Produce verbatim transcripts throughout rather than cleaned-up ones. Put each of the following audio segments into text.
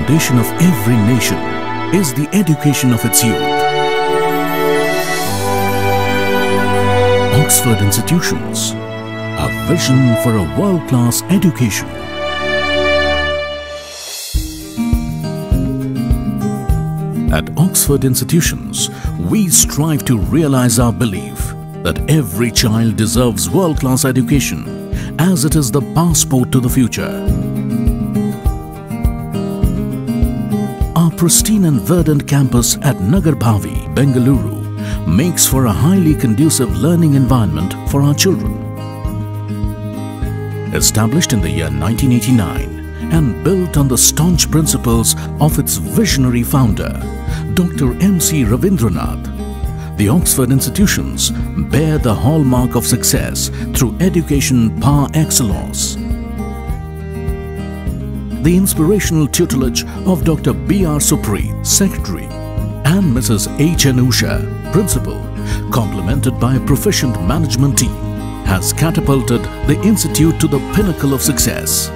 foundation of every nation is the education of its youth. Oxford institutions, a vision for a world-class education. At Oxford institutions, we strive to realize our belief that every child deserves world-class education, as it is the passport to the future. Our pristine and verdant campus at Nagarbhavi, Bengaluru, makes for a highly conducive learning environment for our children. Established in the year nineteen eighty-nine and built on the staunch principles of its visionary founder, Doctor M. C. Ravindranath, the Oxford institutions bear the hallmark of success through education par excellence. The inspirational tutelage of Doctor B R Supri, Secretary, and Missus H Anusha, Principal, complemented by a proficient management team, has catapulted the institute to the pinnacle of success.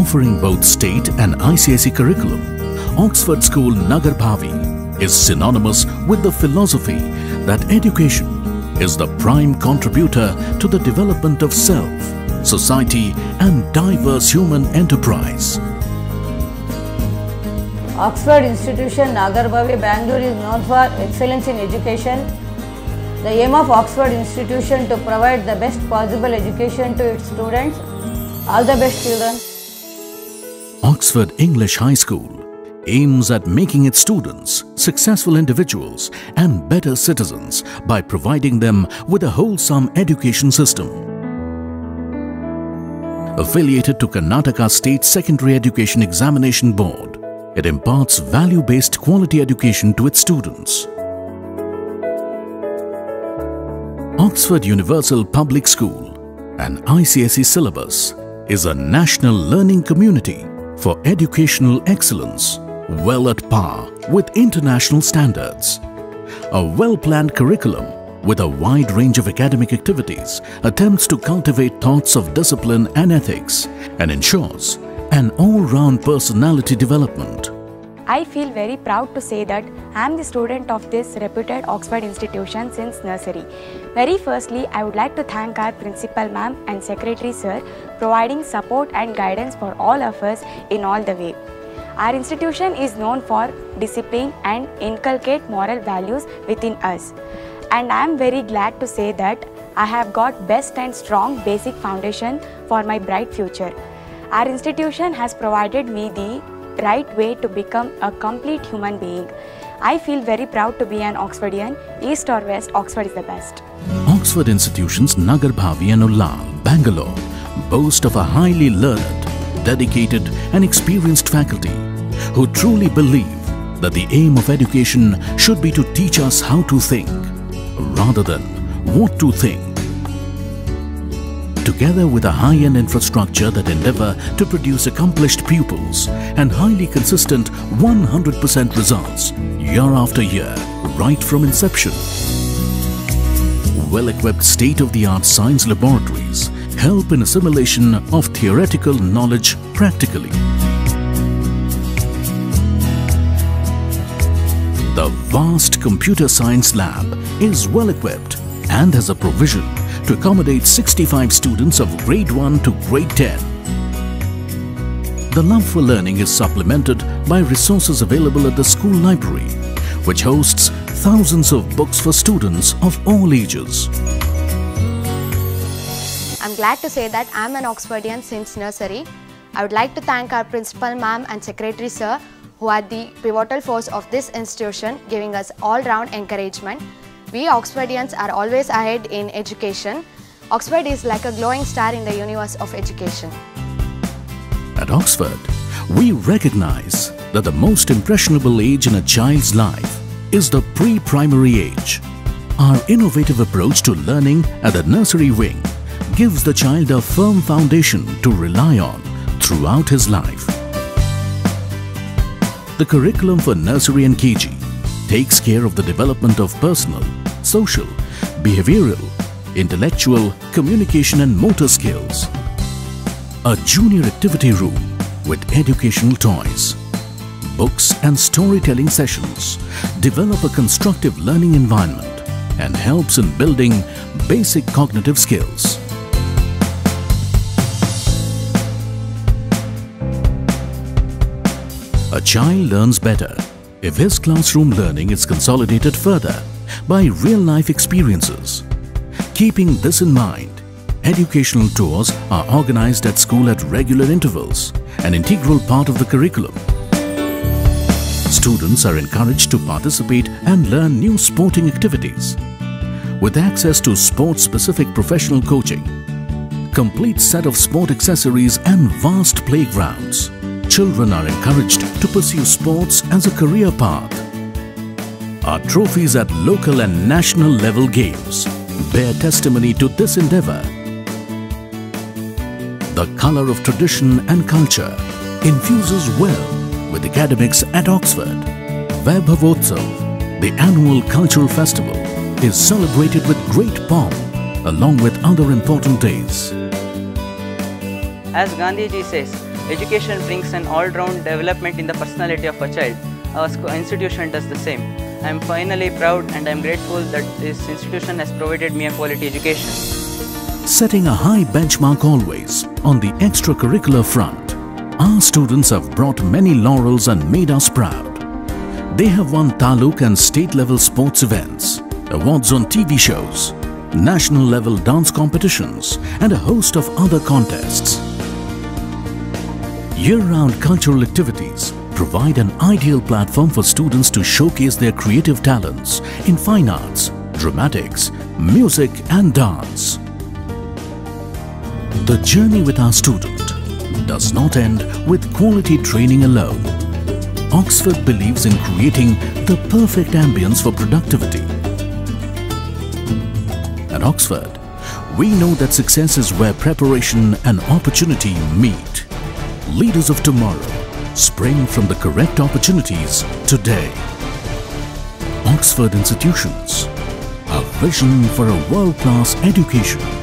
Offering both state and I C S E curriculum, Oxford School Nagarbhavi is synonymous with the philosophy that education is the prime contributor to the development of self, society and diverse human enterprise. Oxford Institution, Nagarbhavi, Bangalore is known for excellence in education. The aim of Oxford Institution to provide the best possible education to its students. All the best children. Oxford English High School aims at making its students successful individuals and better citizens by providing them with a wholesome education system. Affiliated to Karnataka State Secondary Education Examination Board, it imparts value-based quality education to its students. Oxford Universal Public School, an I C S E syllabus, is a national learning community for educational excellence, well at par with international standards. A well-planned curriculum with a wide range of academic activities attempts to cultivate thoughts of discipline and ethics and ensures an all-round personality development. I feel very proud to say that I am the student of this reputed Oxford institution since nursery. Very firstly, I would like to thank our Principal Ma'am and Secretary Sir providing support and guidance for all of us in all the way. Our institution is known for discipline and inculcate moral values within us. And I am very glad to say that I have got best and strong basic foundation for my bright future. Our institution has provided me the right way to become a complete human being. I feel very proud to be an Oxfordian. East or West, Oxford is the best. Oxford institutions Nagarbhavi and Ullal, Bangalore, boast of a highly learned, dedicated and experienced faculty who truly believe that the aim of education should be to teach us how to think rather than what to think. Together with a high-end infrastructure that endeavour to produce accomplished pupils and highly consistent one hundred percent results year after year, right from inception. Well-equipped state-of-the-art science laboratories help in assimilation of theoretical knowledge practically. The vast computer science lab is well-equipped and has a provision to accommodate sixty-five students of grade one to grade ten. The love for learning is supplemented by resources available at the school library, which hosts thousands of books for students of all ages. I'm glad to say that I'm an Oxfordian since nursery. I would like to thank our Principal Ma'am and Secretary Sir, who are the pivotal force of this institution, giving us all-round encouragement. We Oxfordians are always ahead in education. Oxford is like a glowing star in the universe of education. At Oxford, we recognize that the most impressionable age in a child's life is the pre-primary age. Our innovative approach to learning at the nursery wing gives the child a firm foundation to rely on throughout his life. The curriculum for nursery and K G takes care of the development of personal, social, behavioral, intellectual, communication and motor skills. A junior activity room with educational toys, books and storytelling sessions, develop a constructive learning environment and helps in building basic cognitive skills. A child learns better if his classroom learning is consolidated further by real-life experiences. Keeping this in mind, educational tours are organized at school at regular intervals, an integral part of the curriculum. Students are encouraged to participate and learn new sporting activities. With access to sport-specific professional coaching, complete set of sport accessories and vast playgrounds, children are encouraged to pursue sports as a career path. Our trophies at local and national level games bear testimony to this endeavor. The color of tradition and culture infuses well with academics at Oxford. Vibhavotsav, the annual cultural festival, is celebrated with great pomp along with other important days. As Gandhiji says, education brings an all-round development in the personality of a child. Our institution does the same. I am finally proud and I am grateful that this institution has provided me a quality education. Setting a high benchmark always on the extracurricular front, our students have brought many laurels and made us proud. They have won taluk and state-level sports events, awards on T V shows, national-level dance competitions and a host of other contests. Year-round cultural activities provide an ideal platform for students to showcase their creative talents in fine arts, dramatics, music and dance. The journey with our student does not end with quality training alone. Oxford believes in creating the perfect ambience for productivity. At Oxford, we know that success is where preparation and opportunity meet. Leaders of tomorrow spring from the correct opportunities today. Oxford institutions, a vision for a world-class education.